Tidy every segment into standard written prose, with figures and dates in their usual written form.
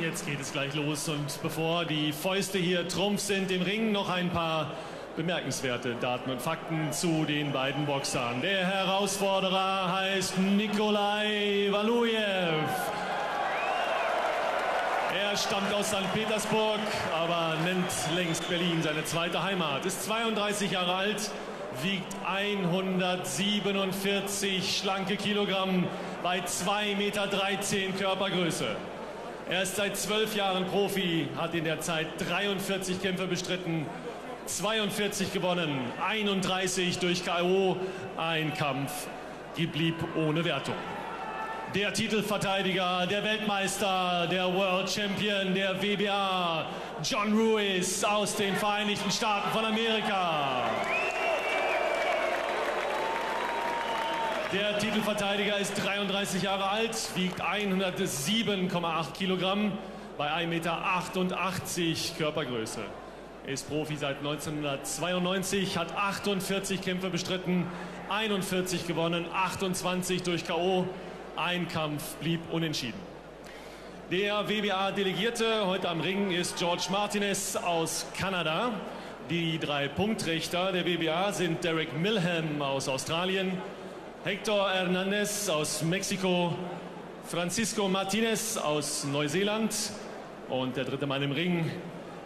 Jetzt geht es gleich los und bevor die Fäuste hier Trumpf sind im Ring, noch ein paar bemerkenswerte Daten und Fakten zu den beiden Boxern. Der Herausforderer heißt Nikolai Valuev. Er stammt aus St. Petersburg, aber nennt längst Berlin seine zweite Heimat. Ist 32 Jahre alt, wiegt 147 schlanke Kilogramm bei 2,13 Meter Körpergröße. Er ist seit 12 Jahren Profi, hat in der Zeit 43 Kämpfe bestritten, 42 gewonnen, 31 durch K.O. Ein Kampf blieb ohne Wertung. Der Titelverteidiger, der Weltmeister, der World Champion, der WBA, John Ruiz aus den Vereinigten Staaten von Amerika. Der Titelverteidiger ist 33 Jahre alt, wiegt 107,8 Kilogramm bei 1,88 Meter Körpergröße. Er ist Profi seit 1992, hat 48 Kämpfe bestritten, 41 gewonnen, 28 durch K.O. Ein Kampf blieb unentschieden. Der WBA-Delegierte heute am Ring ist George Martinez aus Kanada. Die drei Punktrichter der WBA sind Derek Milham aus Australien, Hector Hernandez aus Mexiko, Francisco Martinez aus Neuseeland und der dritte Mann im Ring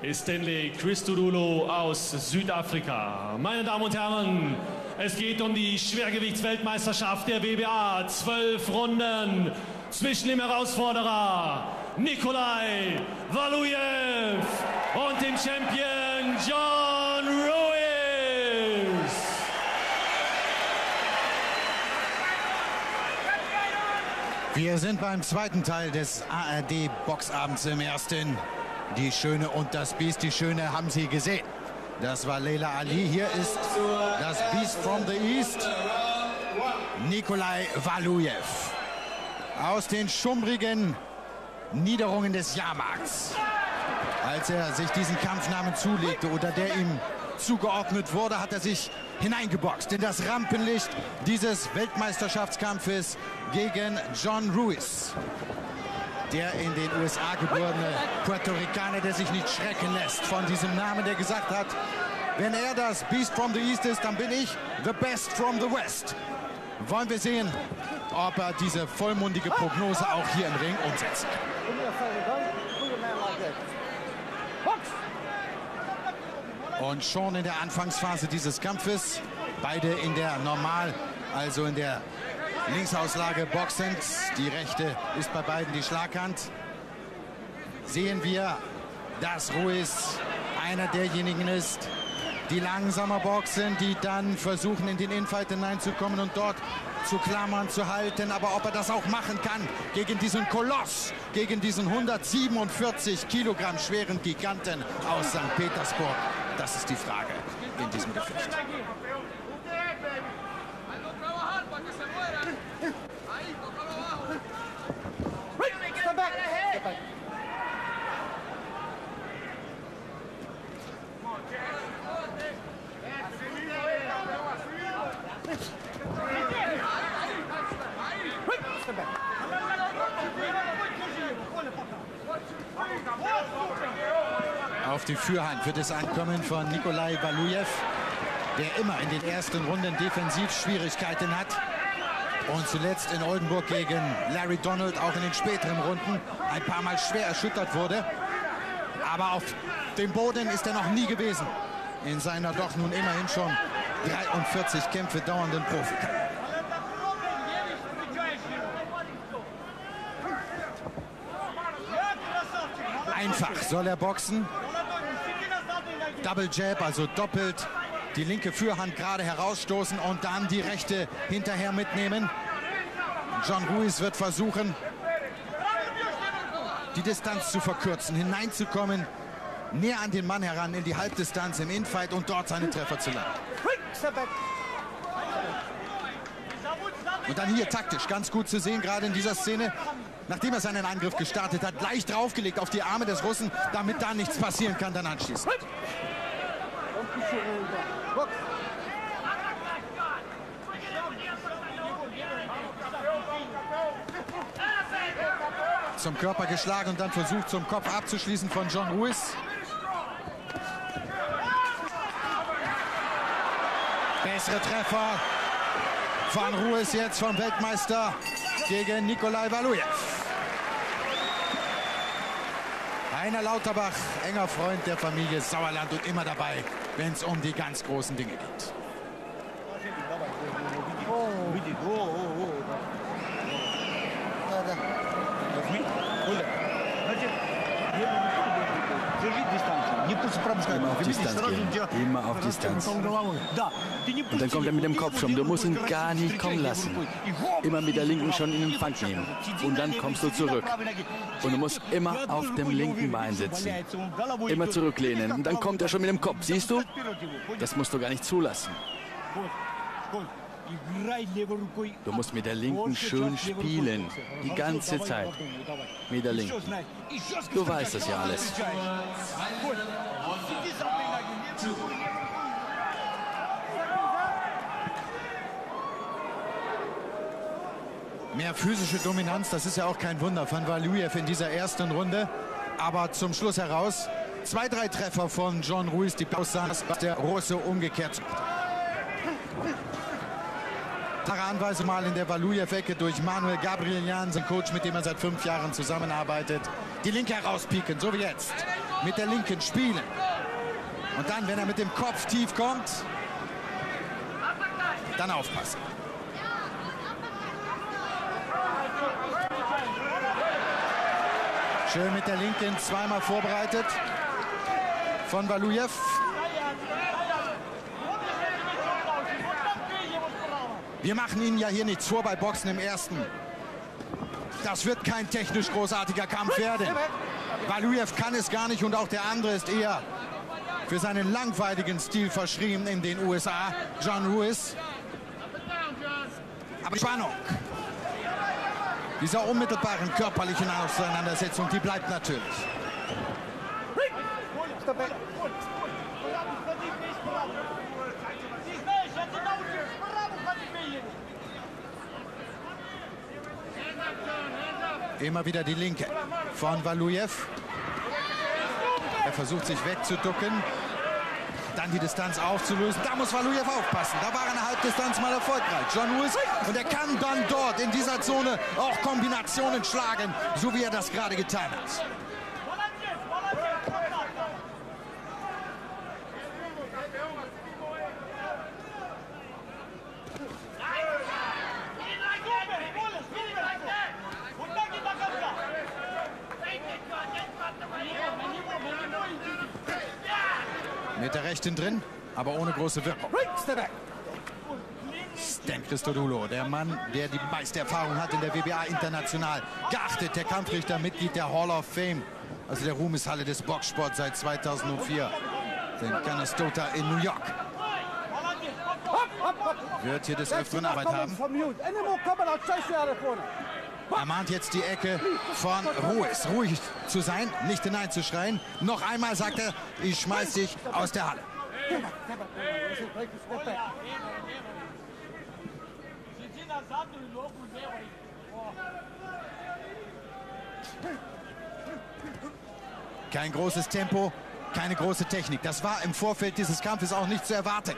ist Stanley Christodoulou aus Südafrika. Meine Damen und Herren, es geht um die Schwergewichtsweltmeisterschaft der WBA. 12 Runden zwischen dem Herausforderer Nikolai Valuev und dem Champion John Ruiz. Wir sind beim zweiten Teil des ARD-Boxabends im Ersten. Die Schöne und das Biest, die Schöne haben Sie gesehen. Das war Leila Ali, hier ist das Beast from the East, Nikolai Valuev. Aus den schummrigen Niederungen des Jahrmarkts. Als er sich diesen Kampfnamen zulegte oder der ihm zugeordnet wurde, hat er sich hineingeboxt in das Rampenlicht dieses Weltmeisterschaftskampfes gegen John Ruiz, der in den USA geborene Puerto Ricaner, der sich nicht schrecken lässt von diesem Namen, der gesagt hat, wenn er das Beast from the East ist, dann bin ich the best from the West. Wollen wir sehen, ob er diese vollmundige Prognose auch hier im Ring umsetzt. Und schon in der Anfangsphase dieses Kampfes, beide in der Normal, also in der Linksauslage boxend, die rechte ist bei beiden die Schlaghand, sehen wir, dass Ruiz einer derjenigen ist, die langsamer boxen, die dann versuchen, in den Infight hineinzukommen und dort zu klammern, zu halten. Aber ob er das auch machen kann gegen diesen Koloss, gegen diesen 147 Kilogramm schweren Giganten aus St. Petersburg, das ist die Frage in diesem Gefecht. Auf die Fürhand wird es ankommen von Nikolai Valuev, der immer in den ersten Runden defensiv Schwierigkeiten hat und zuletzt in Oldenburg gegen Larry Donald auch in den späteren Runden ein paar Mal schwer erschüttert wurde. Aber auf dem Boden ist er noch nie gewesen in seiner doch nun immerhin schon 43 Kämpfe dauernden Profikarriere. Einfach soll er boxen. Double Jab, also doppelt die linke Fürhand gerade herausstoßen und dann die rechte hinterher mitnehmen. John Ruiz wird versuchen, die Distanz zu verkürzen, hineinzukommen, näher an den Mann heran, in die Halbdistanz im Infight und dort seine Treffer zu landen. Und dann hier taktisch ganz gut zu sehen, gerade in dieser Szene, nachdem er seinen Angriff gestartet hat, leicht draufgelegt auf die Arme des Russen, damit da nichts passieren kann, dann anschließend. Zum Körper geschlagen und dann versucht zum Kopf abzuschließen von John Ruiz. Bessere Treffer von Ruiz jetzt vom Weltmeister gegen Nikolai Valuev. Rainer Lauterbach, enger Freund der Familie Sauerland und immer dabei, wenn es um die ganz großen Dinge geht. Immer auf Distanz gehen, immer auf Distanz. Und dann kommt er mit dem Kopf schon, du musst ihn gar nicht kommen lassen. Immer mit der linken schon in den Fang nehmen und dann kommst du zurück. Und du musst immer auf dem linken Bein sitzen, immer zurücklehnen und dann kommt er schon mit dem Kopf, siehst du? Das musst du gar nicht zulassen. Du musst mit der linken schön spielen, die ganze Zeit, mit der linken. Du weißt das ja alles. Mehr physische Dominanz, das ist ja auch kein Wunder von Valuev in dieser ersten Runde. Aber zum Schluss heraus, 2, 3 Treffer von John Ruiz, die Pausanas, was der Russe umgekehrt. Klare Anweisung mal in der Valuev-Ecke durch Manuel Gabrielian, sein Coach, mit dem er seit 5 Jahren zusammenarbeitet. Die linke herauspieken, so wie jetzt. Mit der linken spielen. Und dann, wenn er mit dem Kopf tief kommt, dann aufpassen. Schön mit der linken, zweimal vorbereitet von Valuev. Wir machen Ihnen ja hier nichts vor bei Boxen im Ersten. Das wird kein technisch großartiger Kampf werden. Valuev kann es gar nicht und auch der andere ist eher für seinen langweiligen Stil verschrieben in den USA, John Ruiz. Aber Spannung dieser unmittelbaren körperlichen Auseinandersetzung, die bleibt natürlich. Immer wieder die linke von Valuev. Er versucht sich wegzuducken, dann die Distanz aufzulösen. Da muss Valuev aufpassen. Da war eine Halbdistanz mal erfolgreich. John Ruiz, und er kann dann dort in dieser Zone auch Kombinationen schlagen, so wie er das gerade getan hat. Mit der rechten drin, aber ohne große Wirkung. Stanley Christodoulou, der Mann, der die meiste Erfahrung hat in der WBA international. Geachtet, der Kampfrichter, Mitglied der Hall of Fame, also der Ruhmeshalle des Boxsports seit 2004. Den Canastota in New York. Wird hier des Öfteren Arbeit haben. Er mahnt jetzt die Ecke von Ruiz, ruhig zu sein, nicht hineinzuschreien. Noch einmal sagt er, ich schmeiß dich aus der Halle. Kein großes Tempo, keine große Technik. Das war im Vorfeld dieses Kampfes auch nicht zu erwarten.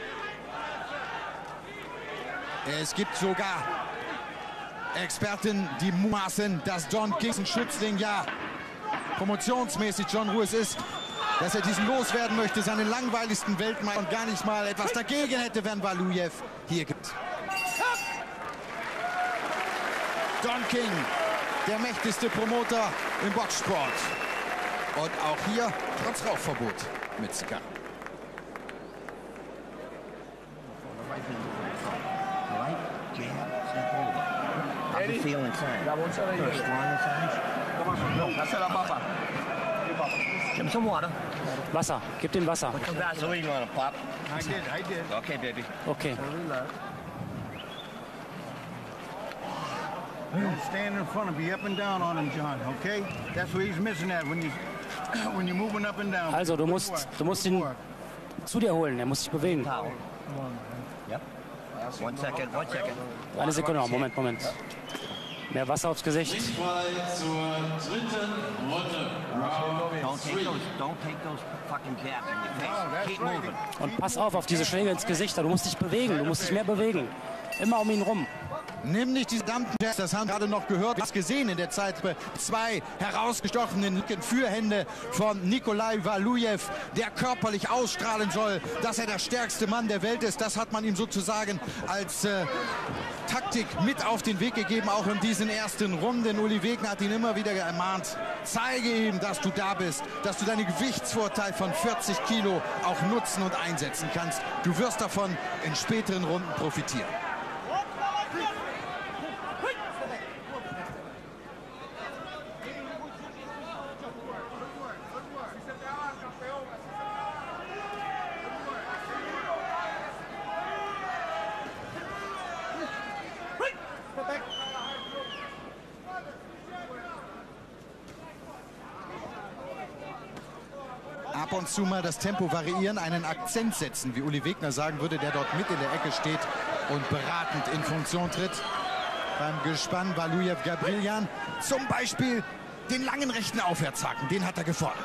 Es gibt sogar Experten, die mutmaßen, dass Don King, ein Schützling, ja promotionsmäßig John Ruiz ist, dass er diesen loswerden möchte, seinen langweiligsten Weltmeister, und gar nicht mal etwas dagegen hätte, wenn Valuev hier gibt. Don King, der mächtigste Promoter im Boxsport. Und auch hier trotz Rauchverbot mit Zigarren. Wasser, gib dem Wasser. Okay, baby. Okay. Stand in front of me, up and down on him, John. Okay? That's where he's missing at when you're moving up and down. Also, du musst ihn zu dir holen. Er muss sich bewegen. One second. Eine Sekunde, Moment. Mehr Wasser aufs Gesicht. Und pass auf diese Schläge ins Gesicht. Du musst dich bewegen, du musst dich mehr bewegen. Immer um ihn rum. Nimm nicht diese verdammten Jacks, das haben wir gerade noch gehört, das gesehen in der Zeit. Zwei herausgestochenen linken Führhände von Nikolai Valuev, der körperlich ausstrahlen soll, dass er der stärkste Mann der Welt ist. Das hat man ihm sozusagen als Taktik mit auf den Weg gegeben, auch in diesen ersten Runden. Uli Wegner hat ihn immer wieder ermahnt, zeige ihm, dass du da bist, dass du deinen Gewichtsvorteil von 40 Kilo auch nutzen und einsetzen kannst. Du wirst davon in späteren Runden profitieren. Und zu mal das Tempo variieren, einen Akzent setzen, wie Uli Wegner sagen würde, der dort mit in der Ecke steht und beratend in Funktion tritt. Beim Gespann Valuev Gabrielian zum Beispiel den langen rechten Aufwärtshaken, den hat er gefordert.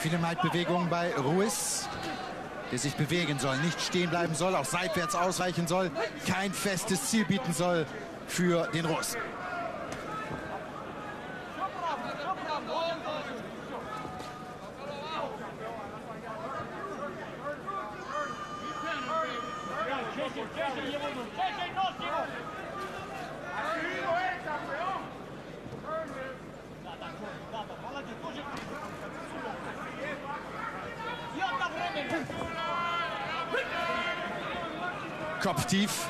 Viele Machtbewegungen bei Ruiz, der sich bewegen soll, nicht stehen bleiben soll, auch seitwärts ausweichen soll, kein festes Ziel bieten soll für den Russen. Kopftief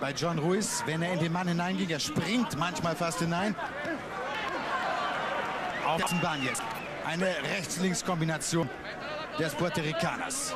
bei John Ruiz, wenn er in den Mann hineinging, er springt manchmal fast hinein. Auf der Bahn jetzt eine Rechts-Links-Kombination des Puerto Ricaners.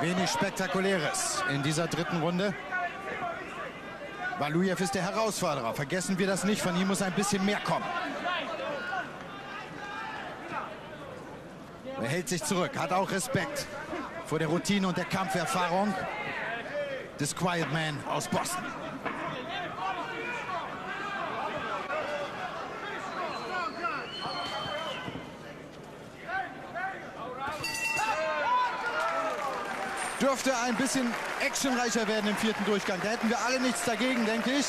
Wenig Spektakuläres in dieser dritten Runde. Valuev ist der Herausforderer. Vergessen wir das nicht. Von ihm muss ein bisschen mehr kommen. Er hält sich zurück, hat auch Respekt vor der Routine und der Kampferfahrung des Quiet Man aus Boston. Dürfte ein bisschen actionreicher werden im vierten Durchgang. Da hätten wir alle nichts dagegen, denke ich.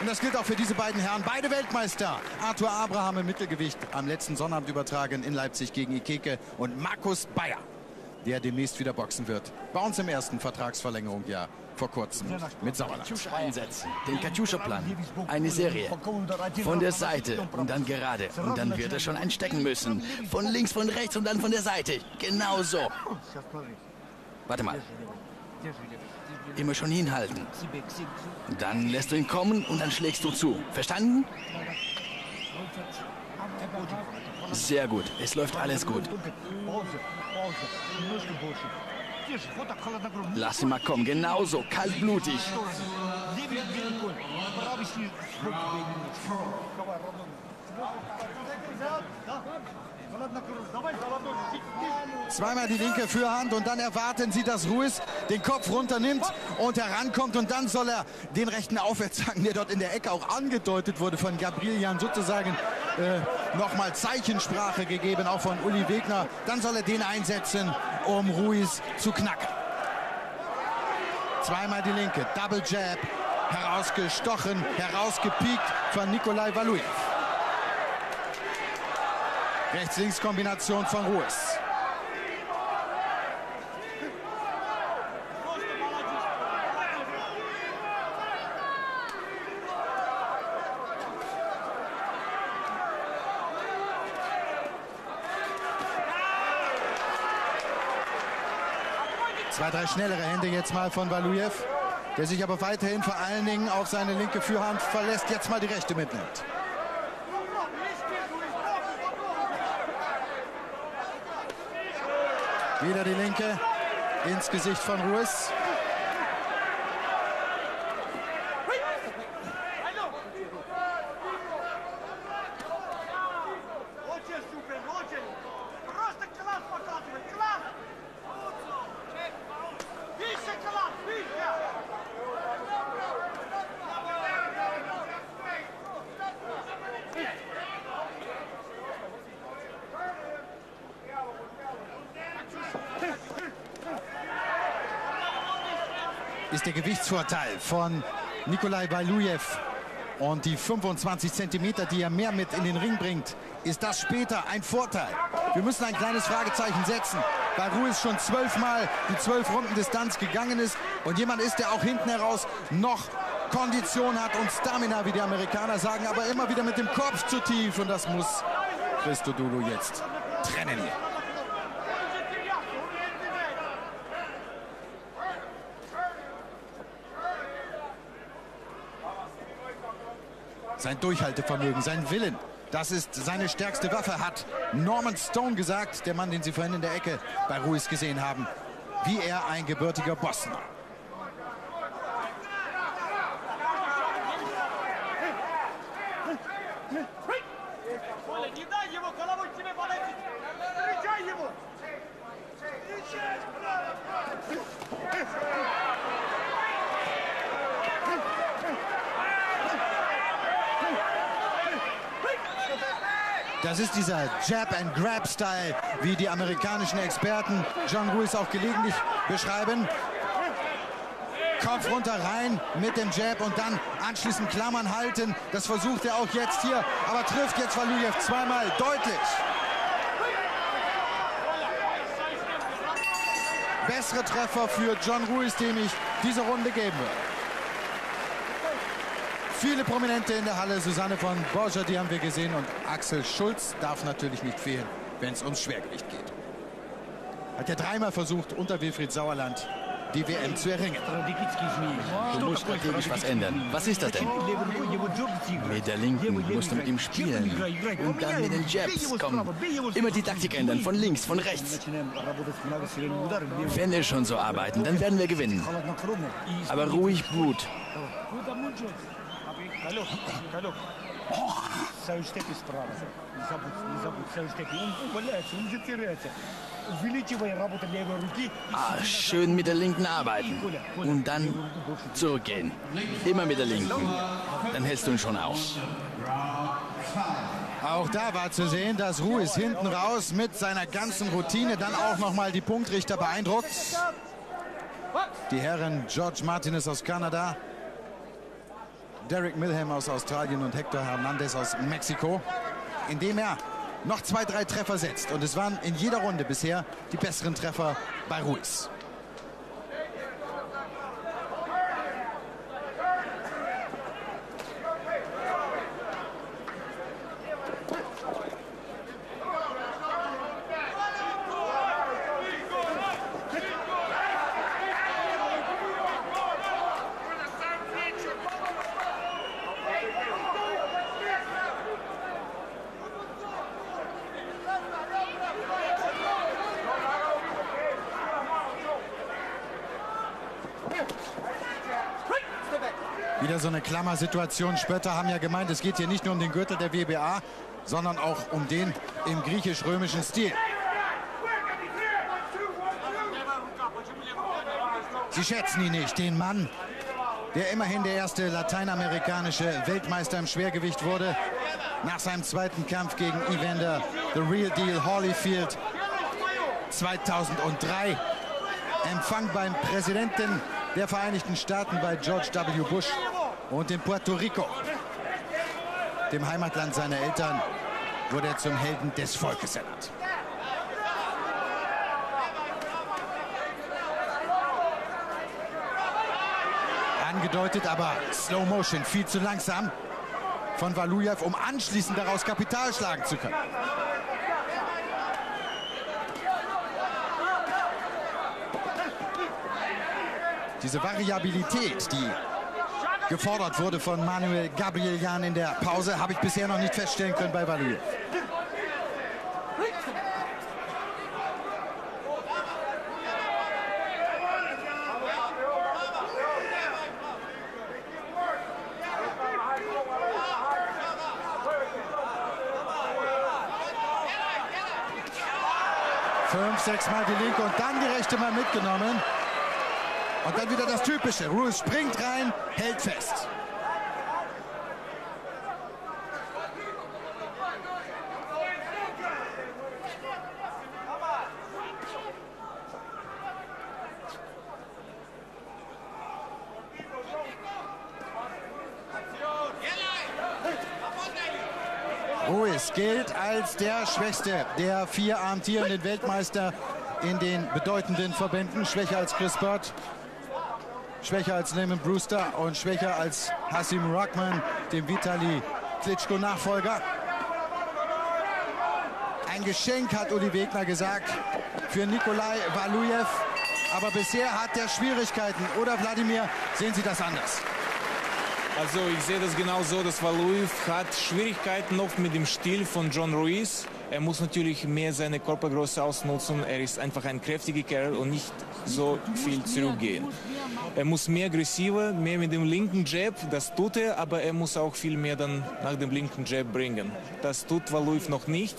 Und das gilt auch für diese beiden Herren. Beide Weltmeister. Arthur Abraham im Mittelgewicht am letzten Sonnabend übertragen in Leipzig gegen Ikeke. Und Markus Bayer, der demnächst wieder boxen wird. Bei uns im ersten Vertragsverlängerungsjahr vor kurzem mit Sauerland. Einsetzen, den Katjuscha-Plan. Eine Serie. Von der Seite und dann gerade. Und dann wird er schon einstecken müssen. Von links, von rechts und dann von der Seite. Genau so. Warte mal. Immer schon hinhalten. Dann lässt du ihn kommen und dann schlägst du zu. Verstanden? Sehr gut. Es läuft alles gut. Lass ihn mal kommen. Genauso. Kaltblutig. Zweimal die linke Fürhand und dann erwarten sie, dass Ruiz den Kopf runternimmt und herankommt. Und dann soll er den rechten Aufwärtshaken, der dort in der Ecke auch angedeutet wurde von Gabrielian, sozusagen nochmal Zeichensprache gegeben, auch von Uli Wegner. Dann soll er den einsetzen, um Ruiz zu knacken. Zweimal die linke, Double Jab, herausgestochen, herausgepiekt von Nikolai Valuev. Rechts-Links-Kombination von Ruiz. Zwei, drei schnellere Hände jetzt mal von Valuev. der sich aber weiterhin vor allen Dingen auf seine linke Führhand verlässt, jetzt mal die rechte mitnimmt. Wieder die linke ins Gesicht von Ruiz. Der Gewichtsvorteil von Nikolai Valuev und die 25 Zentimeter, die er mehr mit in den Ring bringt, ist das später ein Vorteil. Wir müssen ein kleines Fragezeichen setzen, weil Ruiz schon 12-mal die 12-Runden-Distanz gegangen ist und jemand ist, der auch hinten heraus noch Kondition hat und Stamina, wie die Amerikaner sagen, aber immer wieder mit dem Kopf zu tief, und das muss Christodoulou jetzt trennen. Sein Durchhaltevermögen, sein Willen, das ist seine stärkste Waffe, hat Norman Stone gesagt, der Mann, den Sie vorhin in der Ecke bei Ruiz gesehen haben, wie er ein gebürtiger Bosner. Das ist dieser Jab-and-Grab-Style, wie die amerikanischen Experten John Ruiz auch gelegentlich beschreiben. Kopf runter rein mit dem Jab und dann anschließend Klammern halten. Das versucht er auch jetzt hier, aber trifft jetzt Valuev zweimal deutlich. Bessere Treffer für John Ruiz, dem ich diese Runde geben will. Viele Prominente in der Halle, Susanne von Borgia, die haben wir gesehen, und Axel Schulz darf natürlich nicht fehlen, wenn es ums Schwergewicht geht. Hat er dreimal versucht, unter Wilfried Sauerland die WM zu erringen. Du musst natürlich was ändern. Was ist das denn? Mit der Linken musst du mit ihm spielen und dann mit den Jabs kommen. Immer die Taktik ändern, von links, von rechts. Wenn wir schon so arbeiten, dann werden wir gewinnen. Aber ruhig Blut. Ah, schön mit der linken arbeiten und dann zurückgehen. Immer mit der linken. Dann hältst du ihn schon auf. Auch da war zu sehen, dass Ruiz hinten raus mit seiner ganzen Routine dann auch nochmal die Punktrichter beeindruckt. Die Herren George Martinez aus Kanada, Derek Milham aus Australien und Hector Hernandez aus Mexiko, indem er noch 2, 3 Treffer setzt. Und es waren in jeder Runde bisher die besseren Treffer bei Ruiz. Wieder so eine Klammersituation. Spötter haben ja gemeint, es geht hier nicht nur um den Gürtel der WBA, sondern auch um den im griechisch-römischen Stil. Sie schätzen ihn nicht, den Mann, der immerhin der erste lateinamerikanische Weltmeister im Schwergewicht wurde, nach seinem zweiten Kampf gegen Evander The Real Deal Holyfield 2003. Empfang beim Präsidenten der Vereinigten Staaten, bei George W. Bush, und in Puerto Rico, dem Heimatland seiner Eltern, wurde er zum Helden des Volkes ernannt. Angedeutet, aber Slow Motion, viel zu langsam von Valuev, um anschließend daraus Kapital schlagen zu können. diese Variabilität, die gefordert wurde von Manuel Gabrielian in der Pause, habe ich bisher noch nicht feststellen können bei Valuev. Sechsmal die linke und dann die rechte mal mitgenommen. Und dann wieder das Typische. Ruiz springt rein, hält fest. Ruiz gilt als der Schwächste der vier amtierenden Weltmeister in den bedeutenden Verbänden. Schwächer als Chris Byrd, schwächer als Neman Brewster und schwächer als Hasim Rahman, dem Vitali Klitschko-Nachfolger. Ein Geschenk, hat Uli Wegner gesagt, für Nikolai Valuev. Aber bisher hat er Schwierigkeiten. Oder, Wladimir, sehen Sie das anders? Also ich sehe das genau so, dass Valuev hat Schwierigkeiten oft mit dem Stil von John Ruiz. Er muss natürlich mehr seine Körpergröße ausnutzen. Er ist einfach ein kräftiger Kerl und nicht so viel zurückgehen. Er muss mehr aggressiver, mehr mit dem linken Jab, das tut er, aber er muss auch viel mehr dann nach dem linken Jab bringen. Das tut Valuev noch nicht.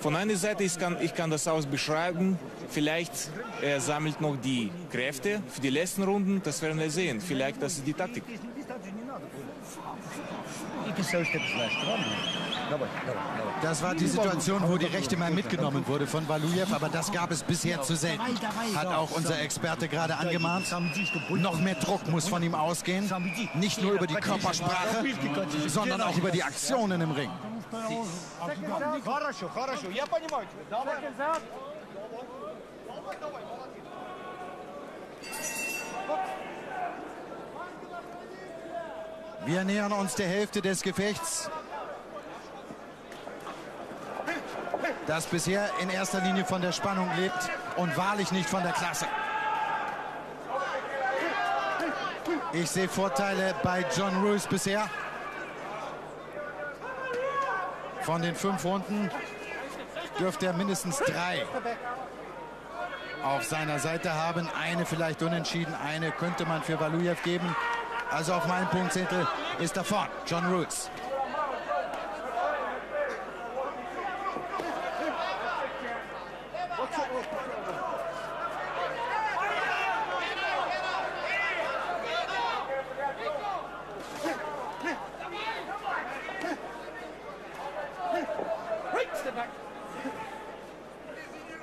Von einer Seite, ich kann das aus beschreiben, vielleicht er sammelt noch die Kräfte für die letzten Runden, das werden wir sehen. Vielleicht das ist die Taktik. Das war die Situation, wo die rechte mal mitgenommen wurde von Valuev, aber das gab es bisher zu selten. Hat auch unser Experte gerade angemahnt. Noch mehr Druck muss von ihm ausgehen. Nicht nur über die Körpersprache, sondern auch über die Aktionen im Ring. Wir nähern uns der Hälfte des Gefechts, das bisher in erster Linie von der Spannung lebt und wahrlich nicht von der Klasse. Ich sehe Vorteile bei John Ruiz bisher. Von den 5 Runden dürfte er mindestens 3 auf seiner Seite haben. Eine vielleicht unentschieden, eine könnte man für Valuev geben. Also auf meinem Punktzettel ist er vorn, John Ruiz.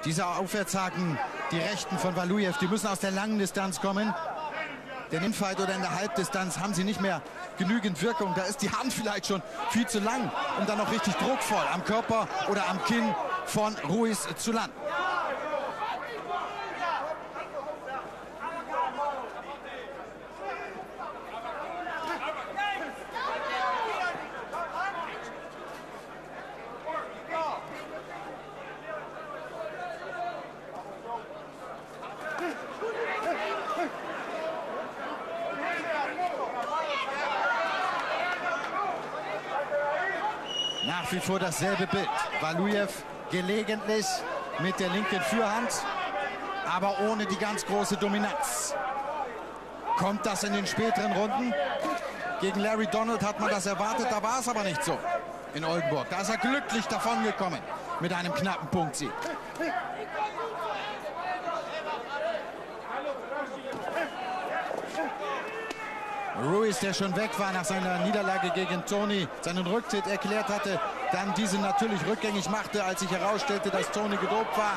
Dieser Aufwärtshaken, die Rechten von Valuev, die müssen aus der langen Distanz kommen. Denn im Fight oder in der Halbdistanz haben sie nicht mehr genügend Wirkung. Da ist die Hand vielleicht schon viel zu lang, um dann noch richtig druckvoll am Körper oder am Kinn von Ruiz zu landen. Wie vor dasselbe Bild. Valuev gelegentlich mit der linken Führhand, aber ohne die ganz große Dominanz. Kommt das in den späteren Runden? Gegen Larry Donald hat man das erwartet, da war es aber nicht so in Oldenburg. Da ist er glücklich davongekommen mit einem knappen Punktsieg. Ruiz, der schon weg war nach seiner Niederlage gegen Tony, seinen Rücktritt erklärt hatte, dann diesen natürlich rückgängig machte, als sich herausstellte, dass Tony gedopt war,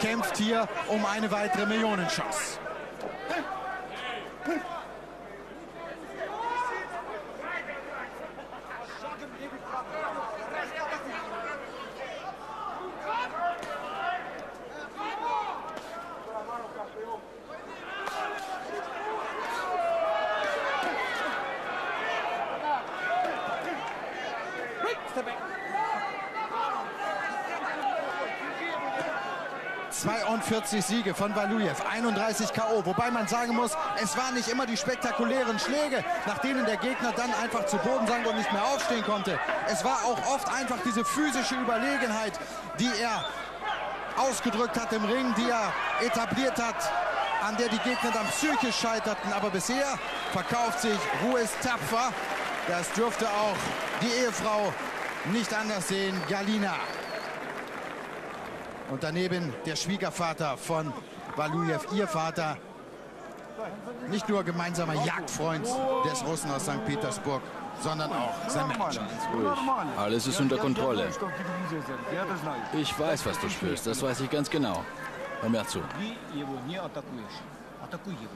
kämpft hier um eine weitere Millionenchance. 42 Siege von Valuev, 31 K.O. Wobei man sagen muss, es waren nicht immer die spektakulären Schläge, nach denen der Gegner dann einfach zu Boden sank und nicht mehr aufstehen konnte. Es war auch oft einfach diese physische Überlegenheit, die er ausgedrückt hat im Ring, die er etabliert hat, an der die Gegner dann psychisch scheiterten. Aber bisher verkauft sich Ruiz tapfer. Das dürfte auch die Ehefrau nicht anders sehen, Galina. Und daneben der Schwiegervater von Valuev, ihr Vater. Nicht nur gemeinsamer Jagdfreund des Russen aus St. Petersburg, sondern auch sein Manager. Ruhig. Alles ist unter Kontrolle. Ich weiß, was du spürst, das weiß ich ganz genau. Hör mir zu.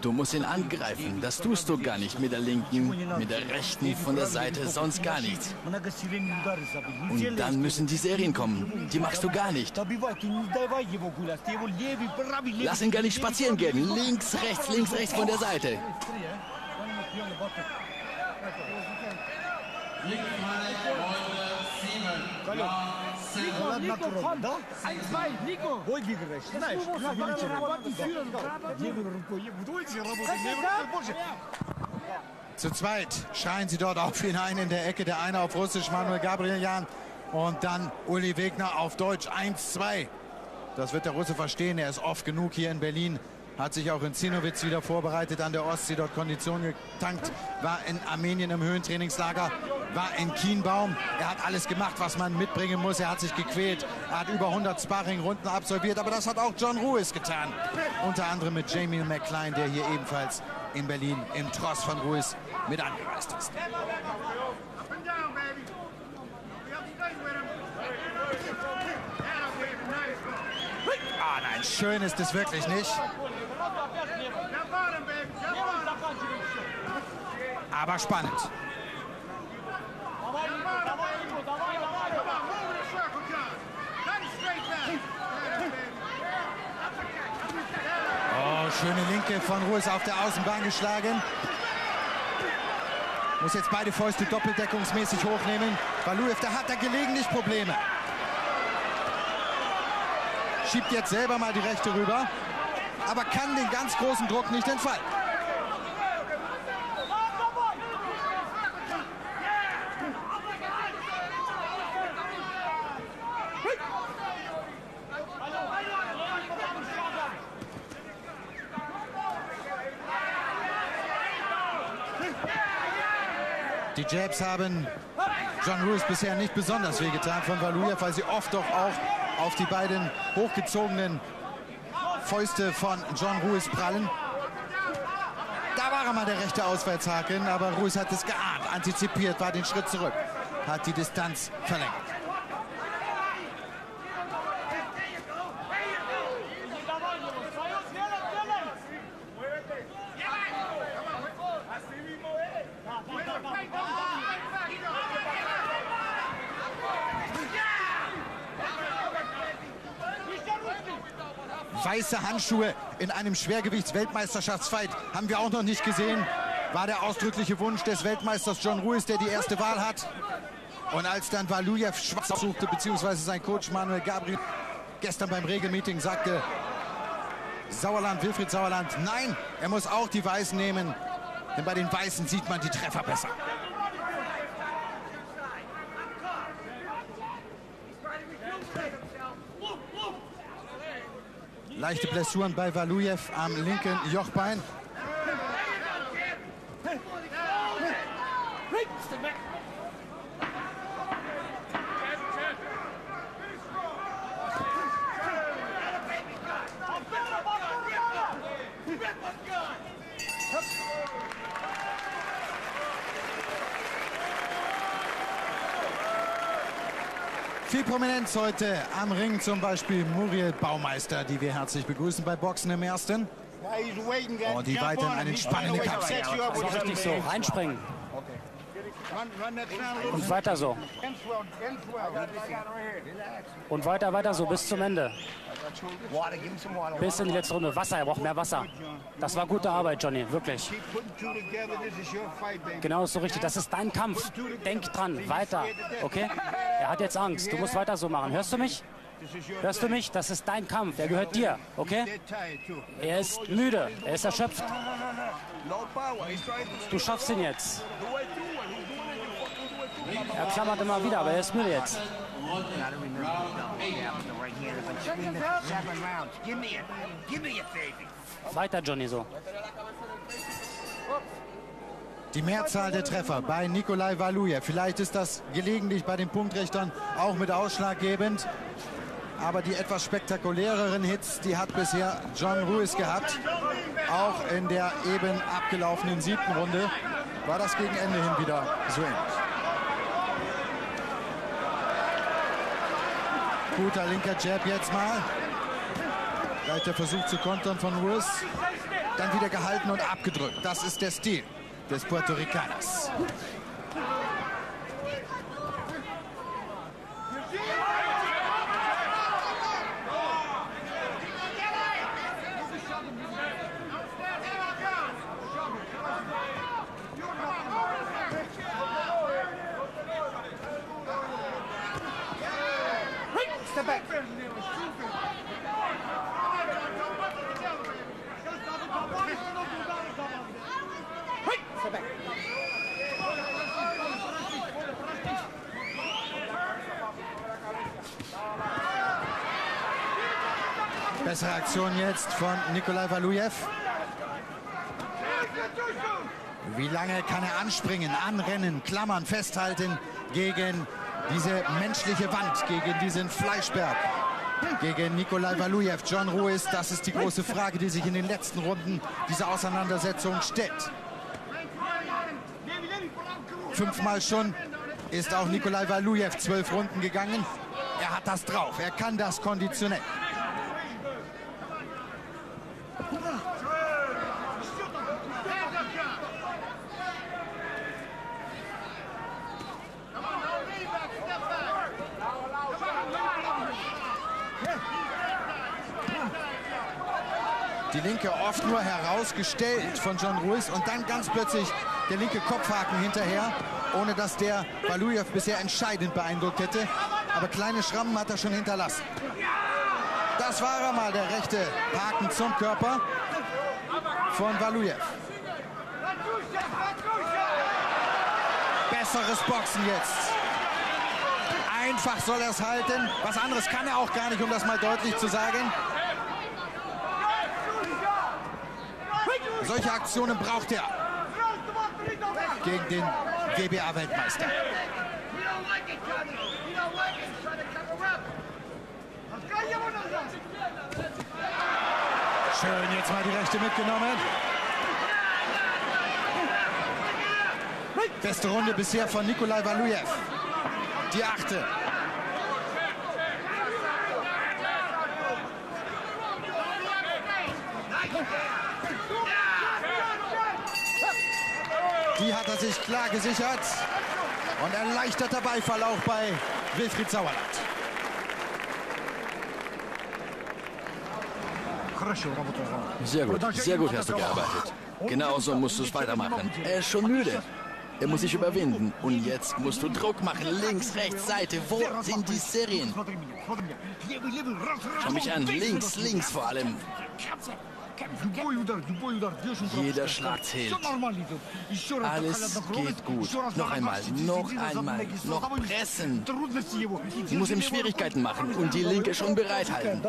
Du musst ihn angreifen, das tust du gar nicht mit der linken, mit der rechten, von der Seite, sonst gar nichts. Und dann müssen die Serien kommen, die machst du gar nicht. Lass ihn gar nicht spazieren gehen, links, rechts von der Seite. Zu zweit schreien sie dort auf ihn ein in der Ecke. Der eine auf Russisch, Manuel Gabrielian, und dann Uli Wegner auf Deutsch. 1-2. Das wird der Russe verstehen. Er ist oft genug hier in Berlin. Hat sich auch in Zinowitz wieder vorbereitet an der Ostsee, dort Konditionen getankt, war in Armenien im Höhentrainingslager, war in Kienbaum. Er hat alles gemacht, was man mitbringen muss. Er hat sich gequält, er hat über 100 Sparringrunden absolviert, aber das hat auch John Ruiz getan. Unter anderem mit Jamie McLean, der hier ebenfalls in Berlin im Tross von Ruiz mit angereist ist. Ah, nein, schön ist es wirklich nicht. Aber spannend. Oh, schöne Linke von Ruiz auf der Außenbahn geschlagen. Muss jetzt beide Fäuste doppeldeckungsmäßig hochnehmen. Valuev, da hat er gelegentlich Probleme. Schiebt jetzt selber mal die rechte rüber, aber kann den ganz großen Druck nicht entfalten. Die Jabs haben John Ruiz bisher nicht besonders wehgetan von Valuev, weil sie oft doch auch auf die beiden hochgezogenen Fäuste von John Ruiz prallen. Da war er mal der rechte Auswärtshaken, aber Ruiz hat es geahnt, antizipiert, war den Schritt zurück, hat die Distanz verlängert. Weiße Handschuhe in einem Schwergewichts-Weltmeisterschaftsfight haben wir auch noch nicht gesehen. War der ausdrückliche Wunsch des Weltmeisters John Ruiz, der die erste Wahl hat. Und als dann Valuev schwarz suchte, beziehungsweise sein Coach Manuel Gabriel gestern beim Regelmeeting sagte, Wilfried Sauerland, nein, er muss auch die Weißen nehmen, denn bei den Weißen sieht man die Treffer besser. Leichte Blessuren bei Valuev am linken Jochbein. Viel Prominenz heute am Ring, zum Beispiel Muriel Baumeister, die wir herzlich begrüßen bei Boxen im Ersten. Und die weiterhin einen spannenden Kampf. Also richtig so, reinspringen. Und weiter so. Und weiter so, bis zum Ende. Bis in die letzte Runde. Wasser, er braucht mehr Wasser. Das war gute Arbeit, Johnny, wirklich. Genau so richtig, das ist dein Kampf. Denk dran, weiter, okay? Er hat jetzt Angst, du musst weiter so machen. Hörst du mich? Hörst du mich? Das ist dein Kampf. Er gehört dir, okay? Er ist müde. Er ist erschöpft. Du schaffst ihn jetzt. Er klammert immer wieder, aber er ist müde jetzt. Weiter, Johnny, so. Die Mehrzahl der Treffer bei Nikolai Valuev. Vielleicht ist das gelegentlich bei den Punktrichtern auch mit ausschlaggebend. Aber die etwas spektakuläreren Hits, die hat bisher John Ruiz gehabt. Auch in der eben abgelaufenen 7. Runde war das gegen Ende hin wieder so ähnlich. Guter linker Jab jetzt mal. Gleich der Versuch zu kontern von Ruiz. Dann wieder gehalten und abgedrückt. Das ist der Stil des Puerto Ricaners. Bessere Aktion jetzt von Nikolai Valuev. Wie lange kann er anspringen, anrennen, klammern, festhalten gegen diese menschliche Wand, gegen diesen Fleischberg, gegen Nikolai Valuev, John Ruiz? Das ist die große Frage, die sich in den letzten Runden dieser Auseinandersetzung stellt. Fünfmal schon ist auch Nikolai Valuev 12 Runden gegangen. Er hat das drauf, er kann das konditionell. Die linke oft nur herausgestellt von John Ruiz und dann ganz plötzlich der linke Kopfhaken hinterher, ohne dass der Valuev bisher entscheidend beeindruckt hätte. Aber kleine Schrammen hat er schon hinterlassen. Das war er mal, der rechte Haken zum Körper von Valuev. Besseres Boxen jetzt. Einfach soll er es halten. Was anderes kann er auch gar nicht, um das mal deutlich zu sagen. Solche Aktionen braucht er gegen den WBA-Weltmeister. Schön, jetzt mal die rechte mitgenommen. Beste Runde bisher von Nikolai Valuev. Die 8. Die hat er sich klar gesichert und erleichterter Beifall auch bei Wilfried Sauerland. Sehr gut hast du gearbeitet. Genauso musst du es weitermachen. Er ist schon müde. Er muss sich überwinden. Und jetzt musst du Druck machen. Links, rechts, Seite. Wo sind die Serien? Schau mich an. Links, links vor allem. Jeder Schlag zählt. Alles geht gut. Noch einmal, noch einmal, noch pressen. Sie muss ihm Schwierigkeiten machen und die Linke schon bereithalten.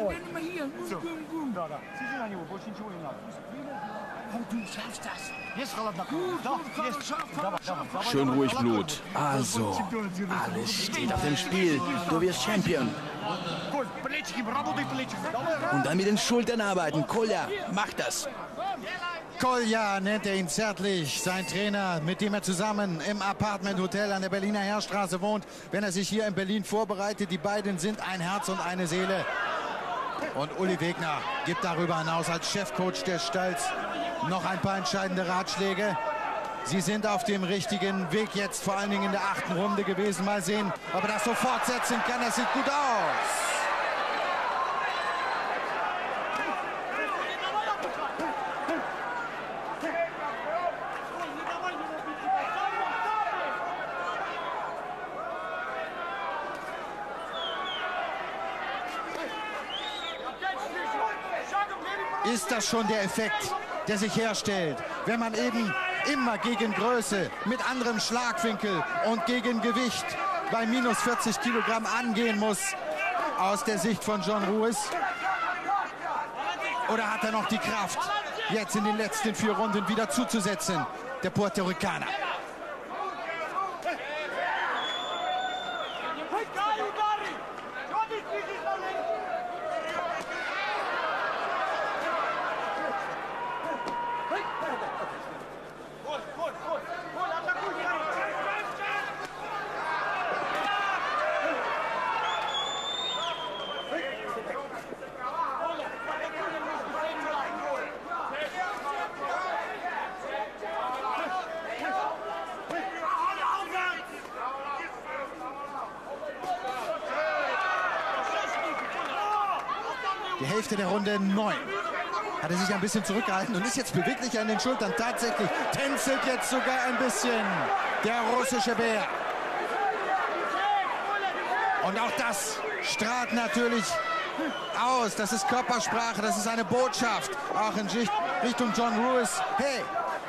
Schön ruhig, Blut. Also, alles steht auf dem Spiel. Du wirst Champion. Und dann mit den Schultern arbeiten. Kolja, mach das. Kolja nennt er ihn zärtlich, sein Trainer, mit dem er zusammen im Apartment-Hotel an der Berliner Heerstraße wohnt, wenn er sich hier in Berlin vorbereitet. Die beiden sind ein Herz und eine Seele. Und Uli Wegner gibt darüber hinaus als Chefcoach des Stalls noch ein paar entscheidende Ratschläge. Sie sind auf dem richtigen Weg jetzt, vor allen Dingen in der 8. Runde gewesen. Mal sehen, ob er das so fortsetzen kann. Das sieht gut aus. ist das schon der Effekt, der sich herstellt, wenn man eben immer gegen Größe, mit anderem Schlagwinkel und gegen Gewicht bei minus 40 Kilogramm angehen muss, aus der Sicht von John Ruiz. Oder hat er noch die Kraft, jetzt in den letzten 4 Runden wieder zuzusetzen, der Puerto Ricaner? Die Hälfte der Runde 9. Hat er sich ein bisschen zurückgehalten und ist jetzt beweglicher an den Schultern. Tatsächlich tänzelt jetzt sogar ein bisschen der russische Bär. Und auch das strahlt natürlich aus. Das ist Körpersprache, das ist eine Botschaft. Auch in Richtung John Ruiz. Hey,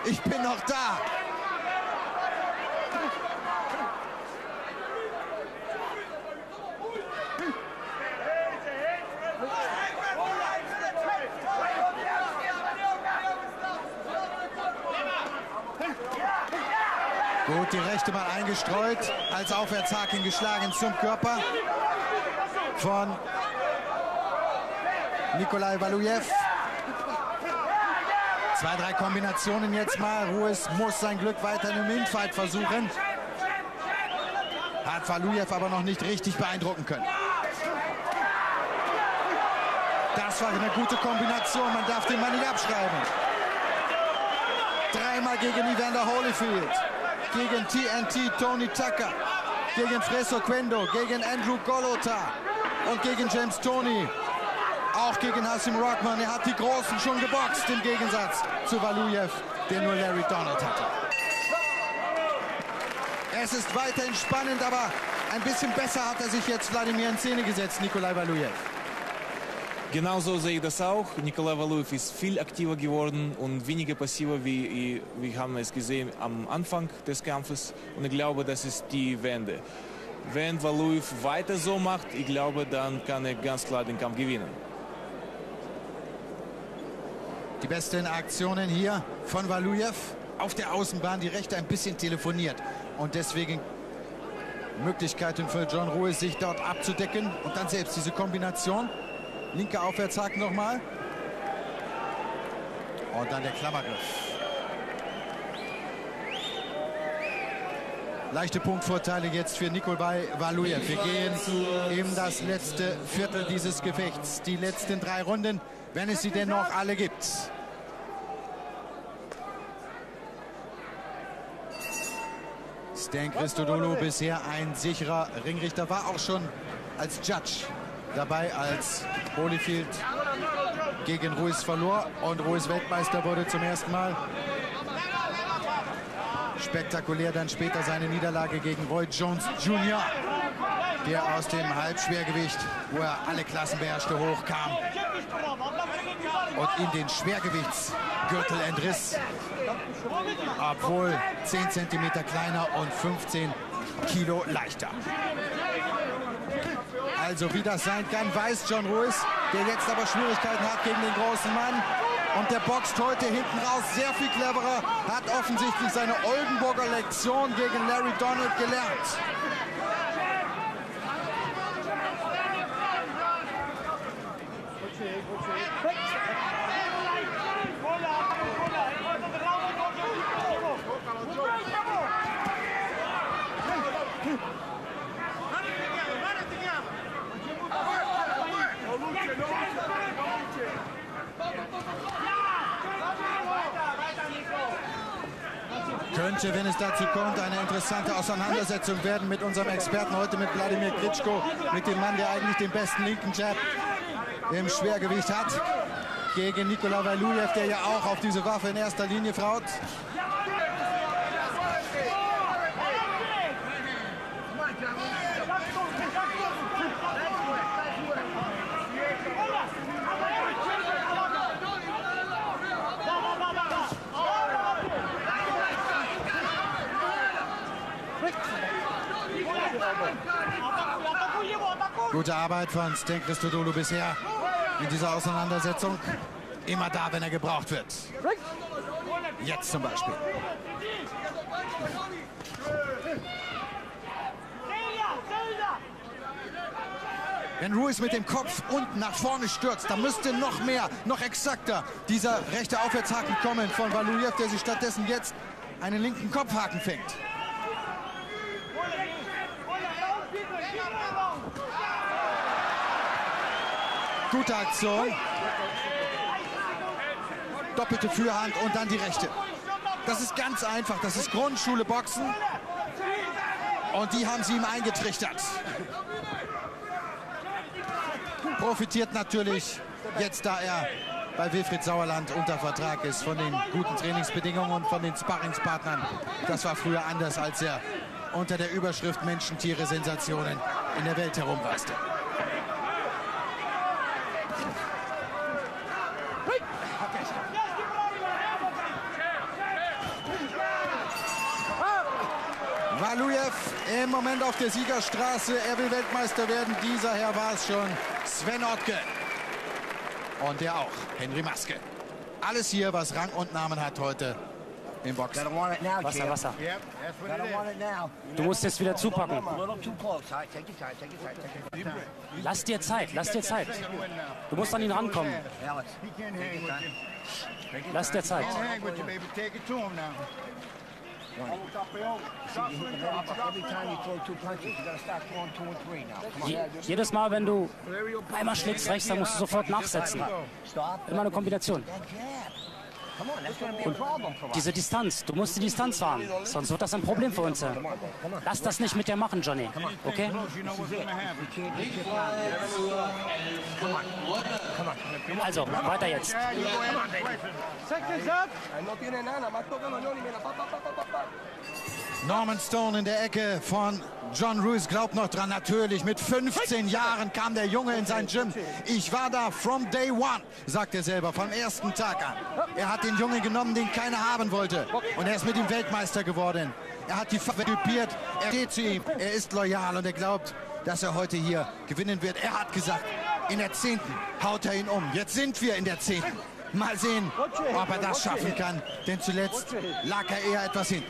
ich bin noch da. Gut, die rechte mal eingestreut, als Aufwärtshaken geschlagen zum Körper von Nikolai Valuev. 2, 3 Kombinationen jetzt mal. Ruiz muss sein Glück weiter im Infight versuchen. Hat Valuev aber noch nicht richtig beeindrucken können. Das war eine gute Kombination, man darf den Mann nicht abschreiben. 3-mal gegen Evander Holyfield. Gegen TNT, Tony Tucker, gegen Freso Quendo, gegen Andrew Golota und gegen James Tony. Auch gegen Hasim Rahman. Er hat die Großen schon geboxt, im Gegensatz zu Valuev, den nur Larry Donald hatte. Es ist weiterhin spannend, aber ein bisschen besser hat er sich jetzt Wladimir in Szene gesetzt, Nikolai Valuev. Genau so sehe ich das auch. Nikolai Valuev ist viel aktiver geworden und weniger passiver, wie wir haben es gesehen am Anfang des Kampfes. Und ich glaube, das ist die Wende. Wenn Valuev weiter so macht, ich glaube, dann kann er ganz klar den Kampf gewinnen. Die besten Aktionen hier von Valuev auf der Außenbahn. Die rechte ein bisschen telefoniert und deswegen Möglichkeiten für John Ruiz, sich dort abzudecken und dann selbst diese Kombination. Linker Aufwärtshaken nochmal. Und dann der Klammergriff. Leichte Punktvorteile jetzt für Nikolai Valuev. Wir gehen in das letzte Viertel dieses Gefechts. Die letzten 3 Runden, wenn es sie denn noch alle gibt. Stan Christodoulou bisher ein sicherer Ringrichter, war auch schon als Judge dabei, als Holyfield gegen Ruiz verlor und Ruiz Weltmeister wurde zum ersten Mal. Spektakulär dann später seine Niederlage gegen Roy Jones Jr., der aus dem Halbschwergewicht, wo er alle Klassen beherrschte, hochkam und in den Schwergewichtsgürtel entriss, obwohl 10 cm kleiner und 15 Kilo leichter. Also wie das sein kann, weiß John Ruiz, der jetzt aber Schwierigkeiten hat gegen den großen Mann. Und der boxt heute hinten raus sehr viel cleverer, hat offensichtlich seine Oldenburger Lektion gegen Larry Donald gelernt. Könnte, wenn es dazu kommt, eine interessante Auseinandersetzung werden mit unserem Experten heute, mit Wladimir Klitschko, mit dem Mann, der eigentlich den besten linken Jab im Schwergewicht hat, gegen Nikolai Valuev, der ja auch auf diese Waffe in erster Linie vertraut. Gute Arbeit von Stanley Christodoulou bisher in dieser Auseinandersetzung. Immer da, wenn er gebraucht wird. Jetzt zum Beispiel. Wenn Ruiz mit dem Kopf unten nach vorne stürzt, da müsste noch mehr, noch exakter dieser rechte Aufwärtshaken kommen von Valuev, der sich stattdessen jetzt einen linken Kopfhaken fängt. Gute Aktion. Doppelte Führhand und dann die rechte. Das ist ganz einfach, das ist Grundschule Boxen. Und die haben sie ihm eingetrichtert. Profitiert natürlich jetzt, da er bei Wilfried Sauerland unter Vertrag ist, von den guten Trainingsbedingungen und von den Sparringspartnern. Das war früher anders, als er unter der Überschrift Menschentiere Sensationen in der Welt herumreiste. Valuev im Moment auf der Siegerstraße, er will Weltmeister werden, dieser Herr war es schon, Sven Ottke. Und der auch, Henry Maske. Alles hier, was Rang und Namen hat heute im Boxen. Wasser, Wasser. Du musst jetzt wieder zupacken. Lass dir Zeit, lass dir Zeit. Du musst an ihn rankommen. Lass dir Zeit. Jedes Mal, wenn du einmal schlägst rechts, dann musst du sofort nachsetzen. Immer eine Kombination. Und diese Distanz, du musst die Distanz wahren, sonst wird das ein Problem für uns. Lass das nicht mit dir machen, Johnny, okay? Also, weiter jetzt. Norman Stone in der Ecke von John Ruiz glaubt noch dran, natürlich. Mit 15 Jahren kam der Junge in sein Gym. Ich war da from day one, sagt er selber, vom ersten Tag an. Er hat den Jungen genommen, den keiner haben wollte. Und er ist mit ihm Weltmeister geworden. Er hat die Farbe typiert, er steht zu ihm, er ist loyal und er glaubt, dass er heute hier gewinnen wird. Er hat gesagt, in der 10. haut er ihn um. Jetzt sind wir in der 10. Mal sehen, ob er das schaffen kann, denn zuletzt lag er eher etwas hin.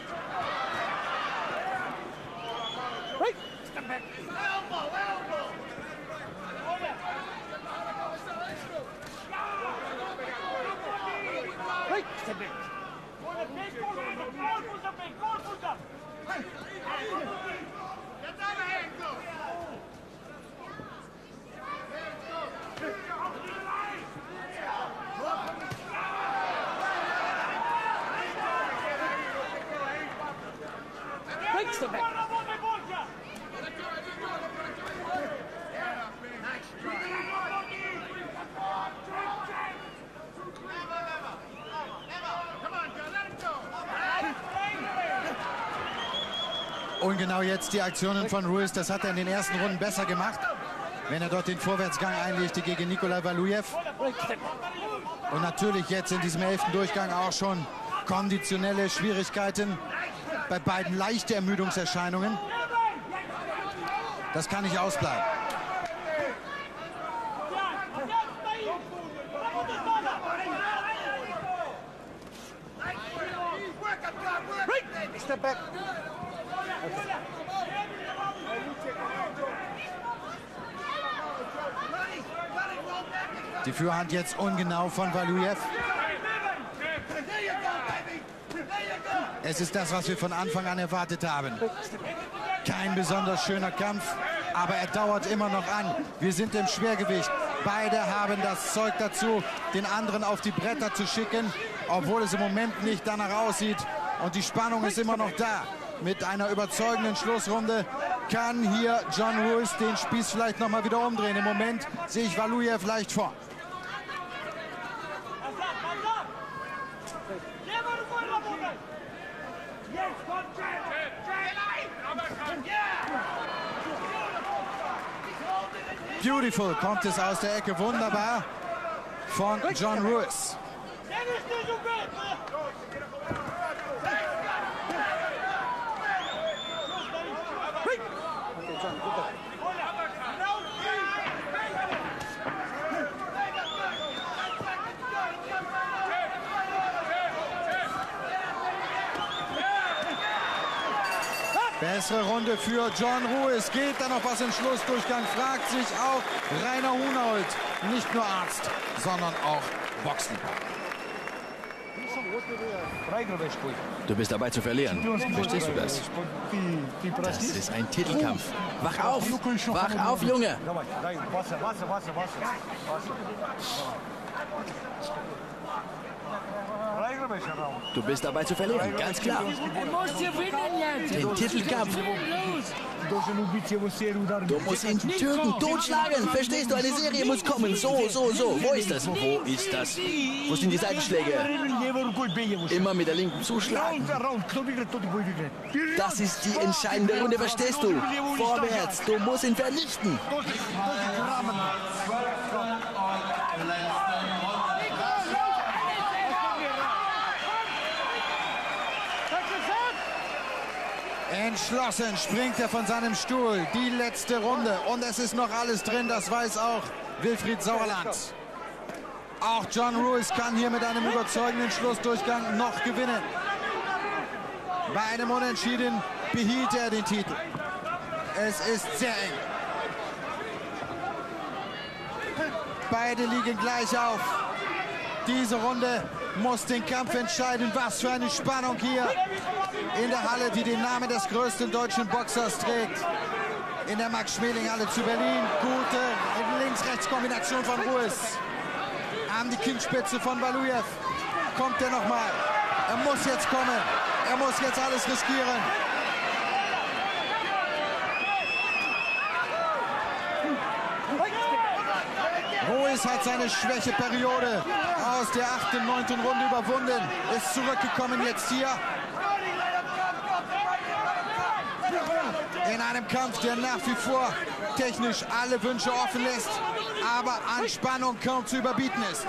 Und genau jetzt die Aktionen von Ruiz, das hat er in den ersten Runden besser gemacht, wenn er dort den Vorwärtsgang einlegte gegen Nikolai Valuev. Und natürlich jetzt in diesem 11. Durchgang auch schon konditionelle Schwierigkeiten, bei beiden leichte Ermüdungserscheinungen. Das kann nicht ausbleiben. Die Führhand jetzt ungenau von Valuev. Es ist das, was wir von Anfang an erwartet haben. Kein besonders schöner Kampf, aber er dauert immer noch an. Wir sind im Schwergewicht. Beide haben das Zeug dazu, den anderen auf die Bretter zu schicken, obwohl es im Moment nicht danach aussieht. Und die Spannung ist immer noch da. Mit einer überzeugenden Schlussrunde kann hier John Ruiz den Spieß vielleicht noch mal wieder umdrehen. Im Moment sehe ich Valuev leicht vor. Beautiful kommt es aus der Ecke, wunderbar von John Ruiz. Bessere Runde für John Ruiz. Geht da noch was im Schlussdurchgang? Fragt sich auch Rainer Hunold. Nicht nur Arzt, sondern auch Boxlehrer. Du bist dabei zu verlieren. Verstehst du das? Das ist ein Titelkampf. Wach auf, Junge! Du bist dabei zu verlieren, ganz klar. Er muss hier gewinnen jetzt. Den Titelkampf. Du musst ihn töten, totschlagen. Verstehst du? Eine Serie muss kommen. So, so, so. Wo ist das? Wo ist das? Wo sind die Seitenschläge? Immer mit der linken zuschlagen. Das ist die entscheidende Runde, verstehst du? Vorwärts, du musst ihn vernichten. Entschlossen springt er von seinem Stuhl. Die letzte Runde. Und es ist noch alles drin, das weiß auch Wilfried Sauerland. Auch John Ruiz kann hier mit einem überzeugenden Schlussdurchgang noch gewinnen. Bei einem Unentschieden behielt er den Titel. Es ist sehr eng. Beide liegen gleich auf. Diese Runde muss den Kampf entscheiden. Was für eine Spannung hier in der Halle, die den Namen des größten deutschen Boxers trägt. In der Max-Schmeling-Halle zu Berlin. Gute Links-Rechts-Kombination von Ruiz. An die Kinnspitze von Valuev. Kommt er nochmal? Er muss jetzt kommen. Er muss jetzt alles riskieren. Ruiz hat seine Schwächeperiode aus der 8. und 9. Runde überwunden. Ist zurückgekommen jetzt hier. In einem Kampf, der nach wie vor technisch alle Wünsche offen lässt, aber an Spannung kaum zu überbieten ist.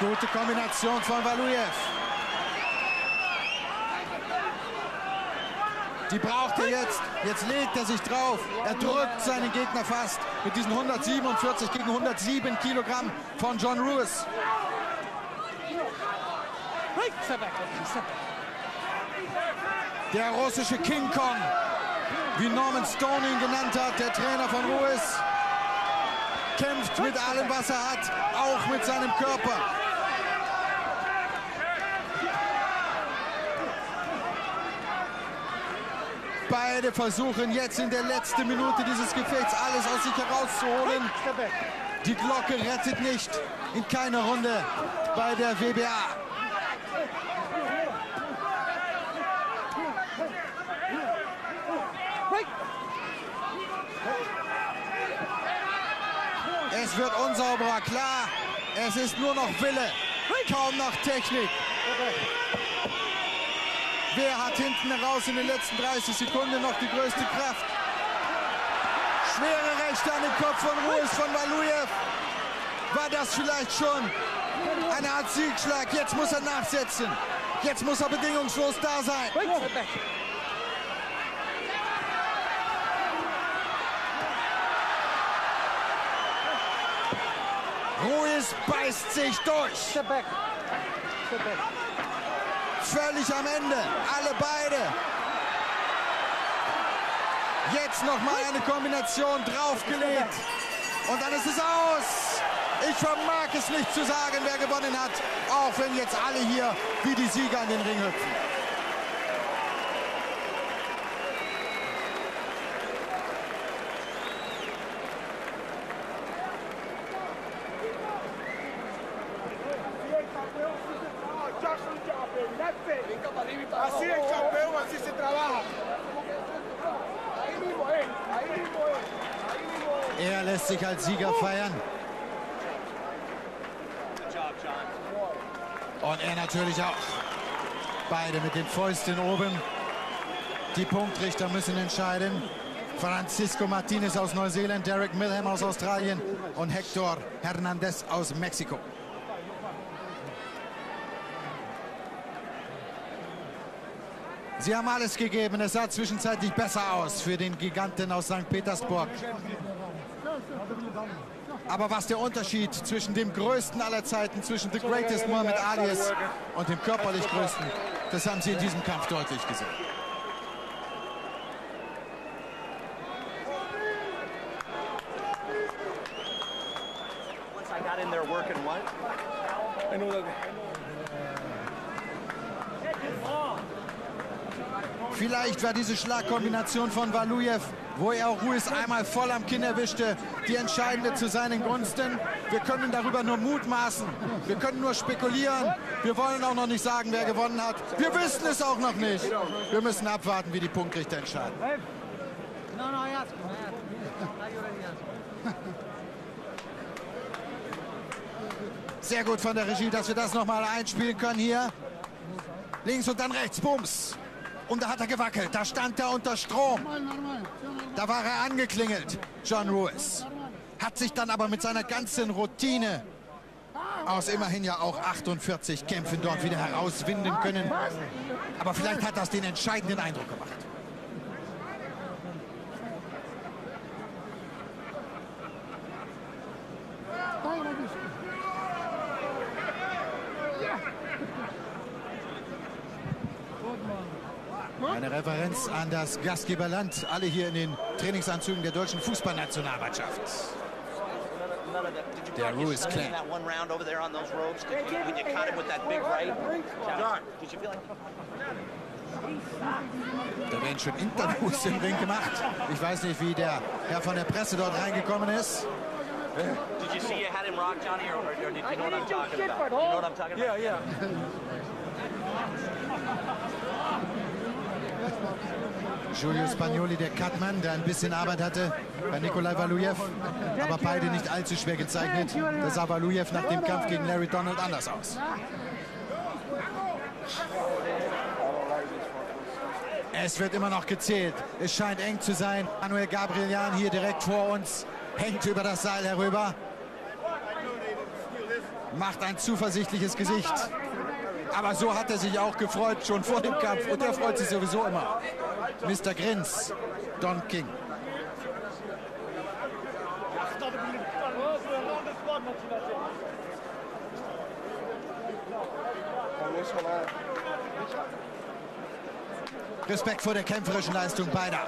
Gute Kombination von Valuev. Die braucht er jetzt. Jetzt legt er sich drauf. Er drückt seinen Gegner fast mit diesen 147 gegen 107 Kilogramm von John Ruiz. Der russische King Kong, wie Norman Stone ihn genannt hat, der Trainer von Ruiz, kämpft mit allem, was er hat, auch mit seinem Körper. Beide versuchen jetzt in der letzten Minute dieses Gefechts alles aus sich herauszuholen. Die Glocke rettet nicht in keiner Runde bei der WBA. Es wird unsauberer, klar. Es ist nur noch Wille, kaum noch Technik. Wer hat hinten raus in den letzten 30 Sekunden noch die größte Kraft? Schwere Rechte an den Kopf von Ruiz, von Valuev. War das vielleicht schon eine Art Siegschlag? Jetzt muss er nachsetzen. Jetzt muss er bedingungslos da sein. Ruiz beißt sich durch. Step back. Step back. Völlig am Ende, alle beide. Jetzt nochmal eine Kombination draufgelegt und dann ist es aus. Ich vermag es nicht zu sagen, wer gewonnen hat, auch wenn jetzt alle hier wie die Sieger an den Ring hüpfen. Er lässt sich als Sieger feiern. Und er natürlich auch. Beide mit den Fäusten oben. Die Punktrichter müssen entscheiden. Francisco Martinez aus Neuseeland, Derek Milham aus Australien und Hector Hernandez aus Mexiko. Sie haben alles gegeben. Es sah zwischenzeitlich besser aus für den Giganten aus St. Petersburg. Aber was der Unterschied zwischen dem Größten aller Zeiten, zwischen The Greatest Muhammad Ali und dem körperlich Größten, das haben Sie in diesem Kampf deutlich gesehen. Vielleicht war diese Schlagkombination von Valuev, wo er auch Ruiz einmal voll am Kinn erwischte, die entscheidende zu seinen Gunsten. Wir können darüber nur mutmaßen, wir können nur spekulieren. Wir wollen auch noch nicht sagen, wer gewonnen hat. Wir wissen es auch noch nicht. Wir müssen abwarten, wie die Punktrichter entscheiden. Sehr gut von der Regie, dass wir das noch mal einspielen können hier. Links und dann rechts, bums. Und da hat er gewackelt, da stand er unter Strom. Da war er angeklingelt, John Ruiz. Hat sich dann aber mit seiner ganzen Routine aus immerhin ja auch 48 Kämpfen dort wieder herauswinden können. Aber vielleicht hat das den entscheidenden Eindruck gemacht. Eine Referenz an das Gastgeberland. Alle hier in den Trainingsanzügen der deutschen Fußballnationalmannschaft. Der Ruiz Clan. Da werden schon Interviews im Ring gemacht. Ich weiß nicht, wie der Herr von der Presse dort reingekommen ist. Did you see you had him rock, Johnny, or did you know what I'm talking about? You know what I'm talking about? Yeah, yeah. Giulio Spagnoli, der Cutman, der ein bisschen Arbeit hatte bei Nikolai Valuev, aber beide nicht allzu schwer gezeichnet. Da sah Valuev nach dem Kampf gegen Larry Donald anders aus. Es wird immer noch gezählt. Es scheint eng zu sein. Manuel Gabrielian hier direkt vor uns. Hängt über das Seil herüber. Macht ein zuversichtliches Gesicht. Aber so hat er sich auch gefreut, schon vor dem Kampf. Und er freut sich sowieso immer. Mr. Grins, Don King. Respekt vor der kämpferischen Leistung beider.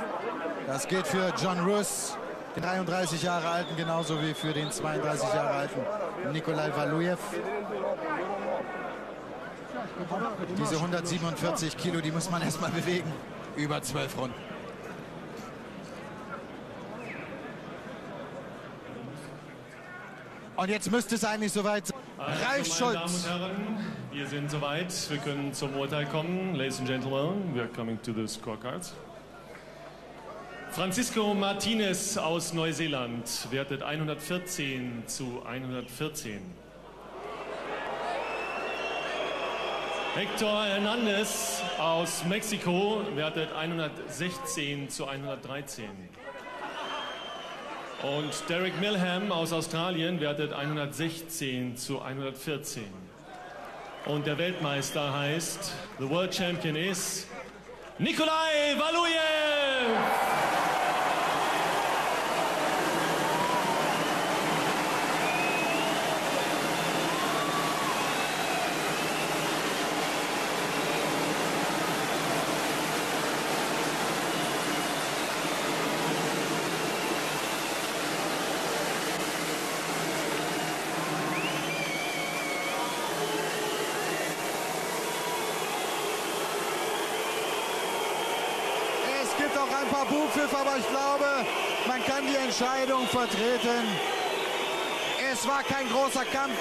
Das gilt für John Ruiz, den 33 Jahre alten, genauso wie für den 32 Jahre alten Nikolai Valuev. Diese 147 Kilo, die muss man erstmal bewegen. Über 12 Runden. Und jetzt müsste es eigentlich soweit sein. Ralf Schulz. Meine Damen und Herren, wir sind soweit. Wir können zum Urteil kommen. Ladies and Gentlemen, we are coming to the scorecards. Francisco Martinez aus Neuseeland wertet 114 zu 114. Hector Hernandez aus Mexiko wertet 116 zu 113. Und Derek Milham aus Australien wertet 116 zu 114. Und der Weltmeister heißt, the World Champion is Nikolai Valuev! Aber ich glaube, man kann die Entscheidung vertreten. Es war kein großer Kampf.